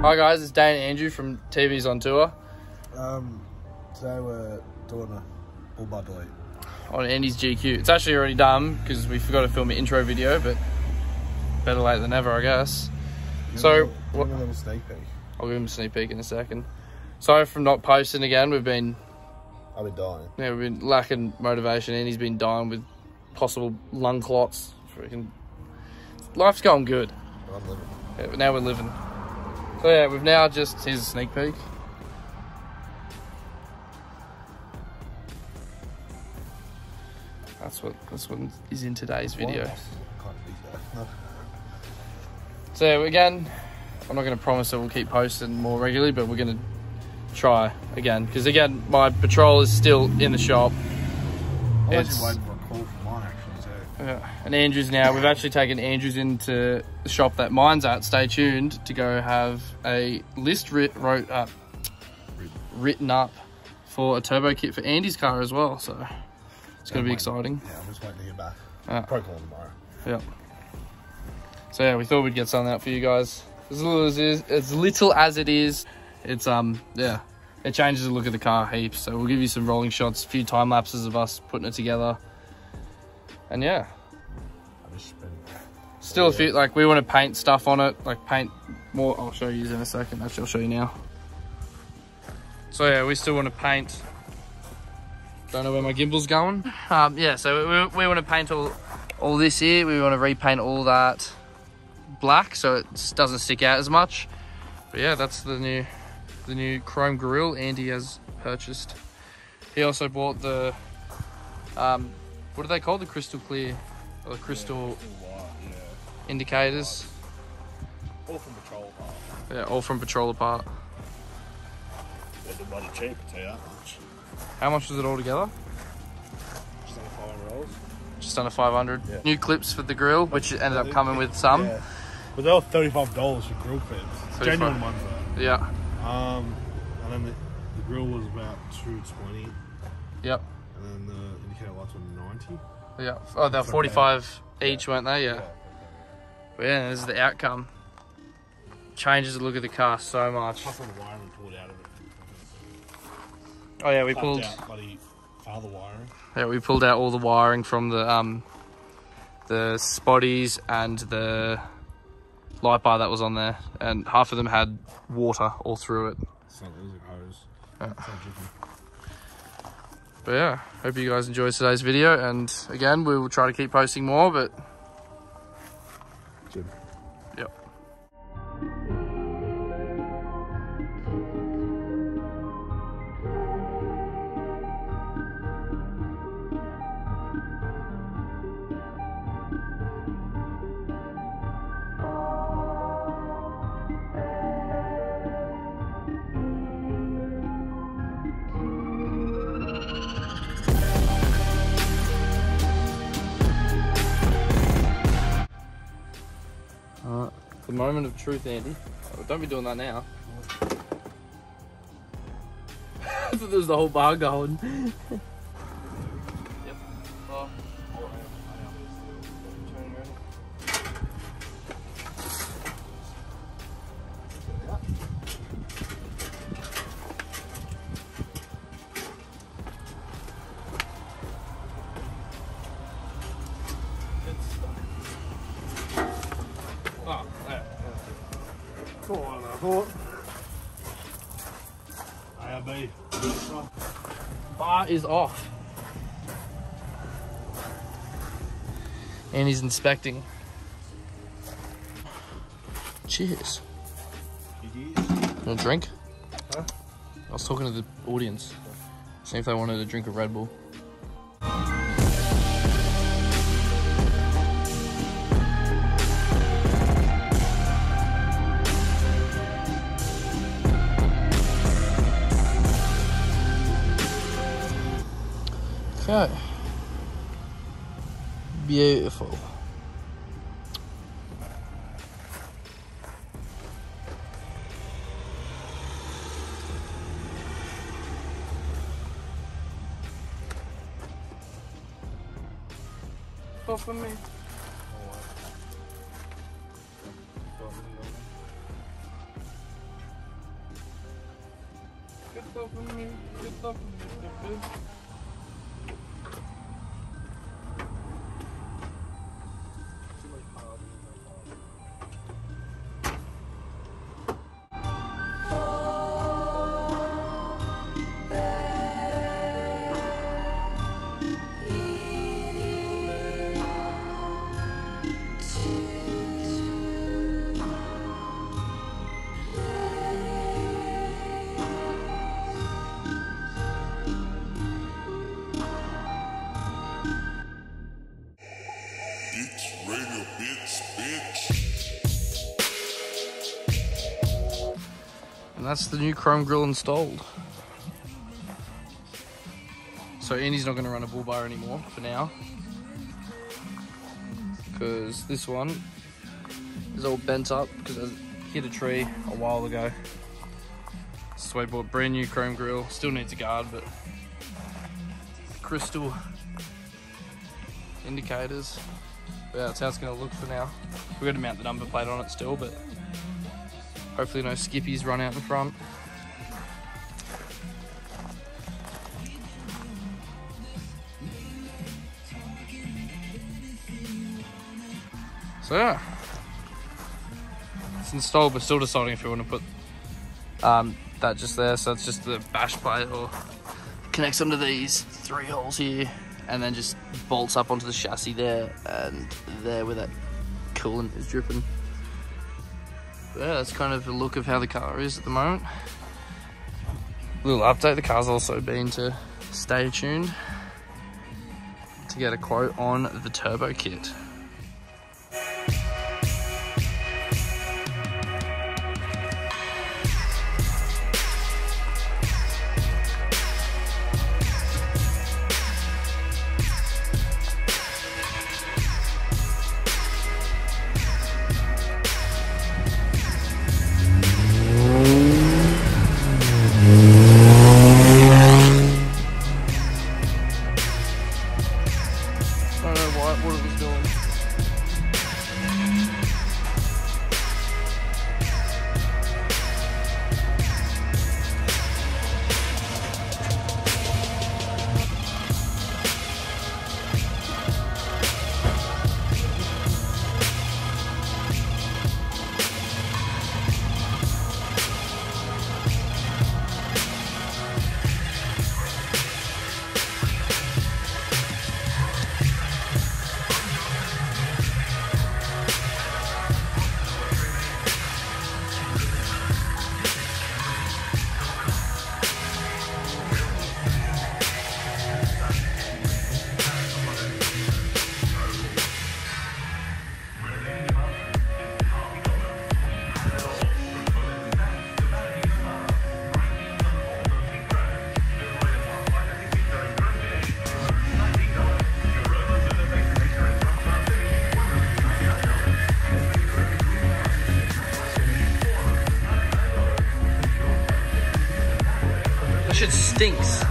Hi guys, it's Dane Andrew from TV's on tour. Today we're doing a all by delete on Andy's GQ. It's actually already done because we forgot to film an intro video, but better late than never, I guess. Give him a little sneak peek. I'll give him a sneak peek in a second. Sorry for not posting again. I've been dying. Yeah, we've been lacking motivation. Andy's been dying with possible lung clots. Freaking life's going good. I'm living. Yeah, but now we're living. So yeah, we've now just, here's a sneak peek. That's what is in today's video. So again, I'm not going to promise that we'll keep posting more regularly, but we're going to try again. Because again, my Patrol is still in the shop. I was waiting for a call from mine actually, so. Yeah. And Andrew's now, we've actually taken Andrew's into the shop that mine's at. Stay tuned to go have a list written up for a turbo kit for Andy's car as well. So it's going to be exciting. Yeah, I'm just waiting to get back. Pro call tomorrow. Yeah. So yeah, we thought we'd get something out for you guys. As little as it is, it changes the look of the car heaps. So we'll give you some rolling shots, a few time lapses of us putting it together. And yeah. Still a few, like we want to paint stuff on it, like paint more. I'll show you in a second. Actually, I'll show you now. So yeah, we still want to paint. Don't know where my gimbal's going. Yeah, so we want to paint all this here. We want to repaint all that black so it doesn't stick out as much. But yeah, that's the new chrome grille Andy has purchased. He also bought the what are they called, the crystal clear or the crystal, white, yeah. Indicators. All from Patrol Apart. Yeah, all from Patrol Apart. They're bloody cheap, I tell you that much. How much was it all together? Just under $500. Just under 500. Yeah. New clips for the grill, which ended up coming with some. Yeah. But they were $35 for grill clips. Genuine ones though. Yeah. And then the grill was about 220. Yep. And then the indicator lights were 90. Yeah. Oh, they were 45 each, yeah. Weren't they? Yeah. But yeah, this is the outcome. Changes the look of the car so much. Plus all the wiring pulled out of it. Oh yeah, we pulled out bloody all the wiring. Yeah, we pulled out all the wiring from the spotties and the light bar that was on there, and half of them had water all through it. It's not really a hose. Yeah. But yeah, hope you guys enjoyed today's video, and again we will try to keep posting more, but yep. The moment of truth, Andy. Oh, don't be doing that now. I thought there was the whole bar going. Yep. Oh. Bar is off. And he's inspecting. Cheers. You want a drink? Huh? I was talking to the audience. See if they wanted a drink of Red Bull. Okay. Beautiful. Go for me. Oh, wow. stuff in this stuff. And that's the new chrome grille installed. So Andy's not going to run a bull bar anymore for now, because this one is all bent up because I hit a tree a while ago. So we bought brand new chrome grille. Still needs a guard, but crystal indicators. But that's how it's going to look for now. We've got to mount the number plate on it still, but hopefully no skippies run out in front. So yeah, it's installed, but still deciding if we want to put that just there. So it's just the bash plate, or connects under these three holes here, and then just bolts up onto the chassis there and there where that coolant is dripping. But yeah, that's kind of the look of how the car is at the moment. Little update, the car's also been to stay tuned to get a quote on the turbo kit. Shit stinks.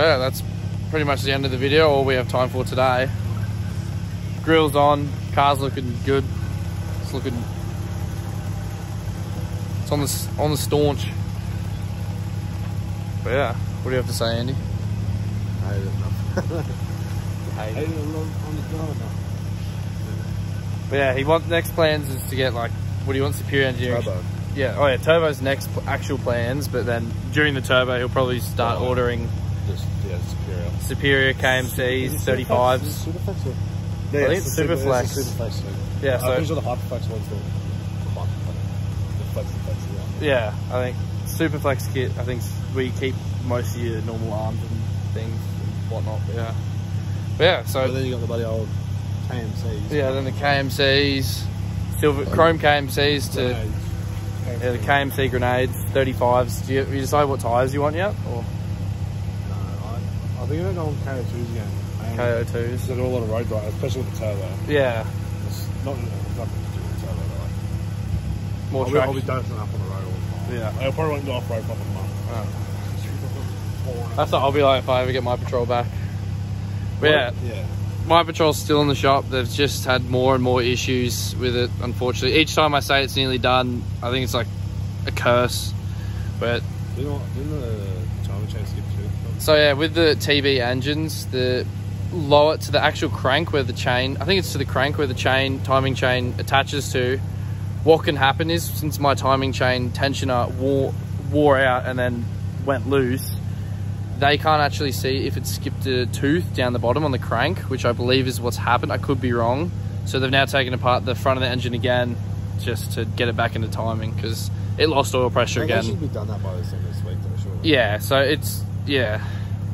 yeah, that's pretty much the end of the video, all we have time for today. Grill's on, car's looking good. It's looking, it's on the staunch. But yeah, what do you have to say, Andy? I hate it enough. I hate it on the drive now. But yeah, he wants, next plans is to get like, what do you want, Superior Engineering? Turbo. Yeah, oh yeah, turbo's next actual plans, but then during the turbo, he'll probably start ordering just, yeah, Superior KMCs, 35s. Superflex, yeah, I think it's Superflex. Yeah, so these are the Hyperflex ones though. Yeah, I think Superflex kit, I think we keep most of your normal arms and things and whatnot, but yeah. But yeah, so then you got the bloody old KMCs. Yeah, then the KMCs, silver chrome KMCs to grenades. KMC. Yeah, the KMC grenades, 35s. Have you decided what tyres you want yet? Or? No, I think I'm going KO2s again. KO2s. They're all a lot of road riders, especially with the turbo. Yeah. It's not nothing to do with the turbo, like. More traction. I'll be dancing up on the road all the time. Yeah. I probably won't go off road for a month. Oh. That's what I'll be like if I ever get my Patrol back. But well, yeah. Yeah. My Patrol's still in the shop. They've just had more and more issues with it, unfortunately. Each time I say it's nearly done, I think it's like a curse. But you know, didn't the timing chain skip too? So yeah, with the TB engines, the lower to the actual crank where the chain, I think it's to the crank where the chain, timing chain attaches to, what can happen is, since my timing chain tensioner wore out and then went loose, they can't actually see if it skipped a tooth down the bottom on the crank, which I believe is what's happened. I could be wrong. So they've now taken apart the front of the engine again just to get it back into timing because it lost oil pressure again. They should be done that by this end of this week, though, surely. Yeah, so it's, yeah.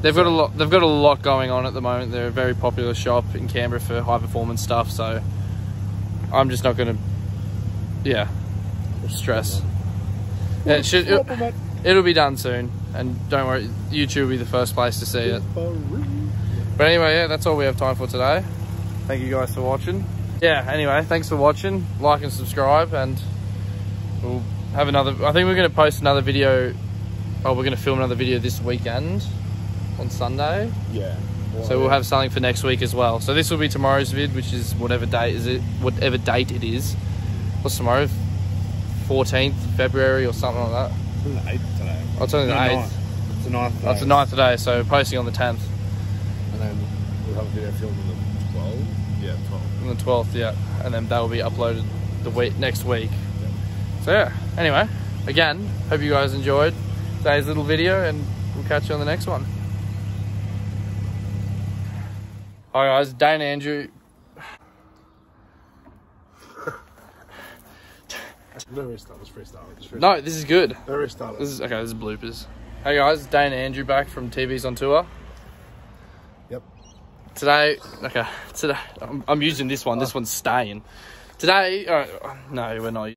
They've got a lot going on at the moment. They're a very popular shop in Canberra for high performance stuff, so I'm just not going to, yeah, stress. Yeah, it should, it'll be done soon. And don't worry, YouTube will be the first place to see it. But anyway, yeah, that's all we have time for today. Thank you guys for watching. Yeah, anyway, thanks for watching. Like and subscribe, and we'll have another, I think we're going to post another video. Oh, we're going to film another video this weekend on Sunday. Yeah. Well, so we'll have something for next week as well. So this will be tomorrow's vid, which is whatever date it is. What's tomorrow? 14th February or something like that. It's the 8th today. Oh, it's only the 8th. It's the 9th today. That's the 9th today, so posting on the 10th. And then we'll have a video filmed on the 12th? Yeah, 12th. On the 12th, yeah. And then that will be uploaded the week, next week. Yeah. So yeah, anyway, again, hope you guys enjoyed today's little video, and we'll catch you on the next one. Hi guys, Dane Andrew. No restart, let's restart. No, this is good. No restart. This is, okay, this is bloopers. Hey guys, Dane Andrew back from TV's on tour. Yep. Today, okay, today, I'm using this one. This one's staying. Today, no, we're not.